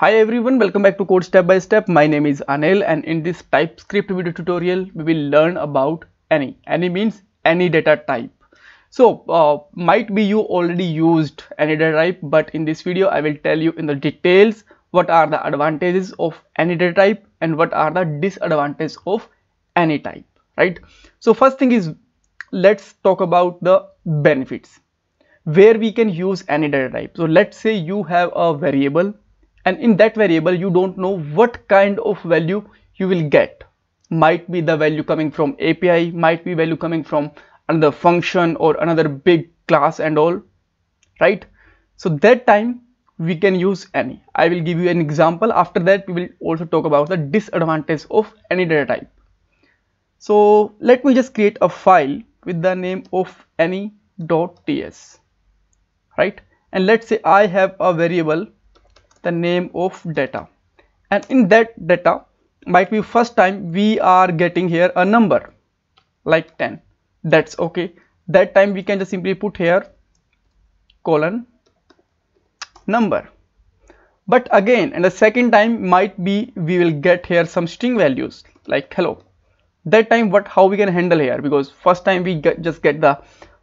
Hi everyone, welcome back to Code Step by Step. My name is Anil, and in this TypeScript video tutorial we will learn about any means any data type. So might be you already used any data type, but in this video I will tell you in the details what are the advantages of any data type and what are the disadvantages of any type, right? So first thing is, let's talk about the benefits where we can use any data type. So let's say you have a variable, and in that variable you don't know what kind of value you will get. Might be the value coming from API, might be value coming from another function or another big class and all, right? So that time we can use any. I will give you an example. After that we will also talk about the disadvantage of any data type. So let me just create a file with the name of any.ts, right? And let's say I have a variable the name of data, and in that data might be first time we are getting here a number like 10. That's okay. That time we can just simply put here colon number. But again, and the second time might be we will get here some string values like hello. That time how we can handle here, because first time we just get the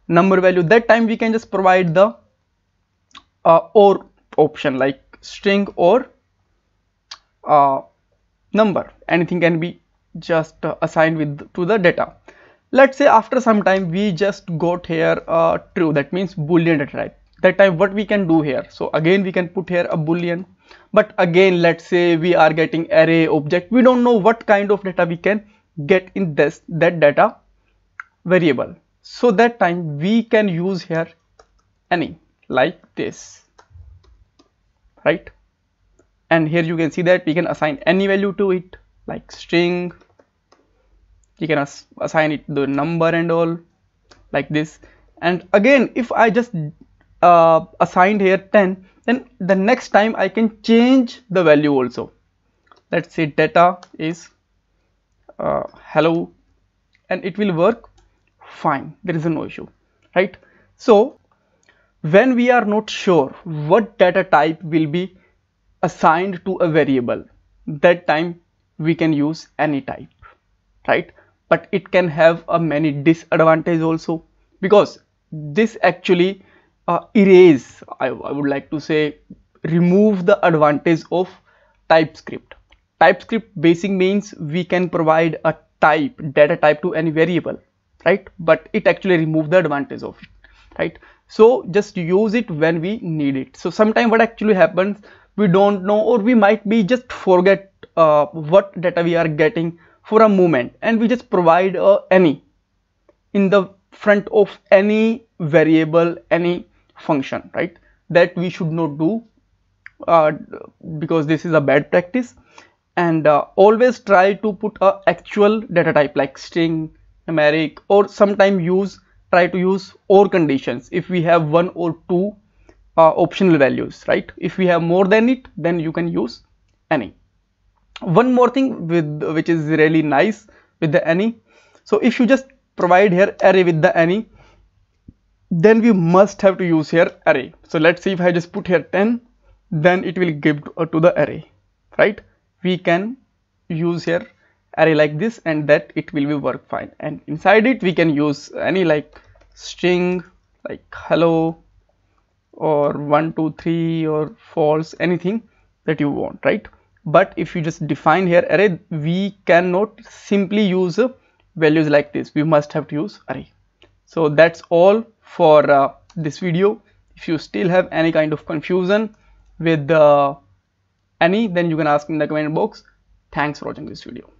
number value. That time we can just provide the or option like string or number. Anything can be just assigned to the data. Let's say after some time we just got here true, that means boolean data type. That time what we can do here, so again we can put here a boolean. But again, let's say we are getting array object. We don't know what kind of data we can get in that data variable. So that time we can use here any like this, right? And here you can see that we can assign any value to it, like string. You can assign it the number and all like this. And again, if I just assigned here 10, then the next time I can change the value also. Let's say data is hello, and it will work fine. There is no issue, right? So when we are not sure what data type will be assigned to a variable, that time we can use any type, right? But it can have a many disadvantages also, because this actually erase, I would like to say remove the advantage of TypeScript. TypeScript basic means we can provide a type, data type to any variable, right? But it actually removes the advantage of it, right? So just use it when we need it. So sometimes what actually happens, we don't know, or we might be just forget what data we are getting for a moment, and we just provide any in the front of any variable, any function, right? That we should not do because this is a bad practice. And always try to put a actual data type like string, numeric, or sometimes try to use OR conditions if we have one or two optional values, right? If we have more than it, then you can use any. One more thing which is really nice with the any, so if you just provide here array with the any, then we must have to use here array. So let's see, if I just put here 10, then it will give to the array, right? We can use here array like this, and that it will be work fine. And inside it we can use any like string, like hello, or 1 2 3, or false, anything that you want, right? But if you just define here array, we cannot simply use values like this. We must have to use array. So that's all for this video. If you still have any kind of confusion with any, then you can ask in the comment box. Thanks for watching this video.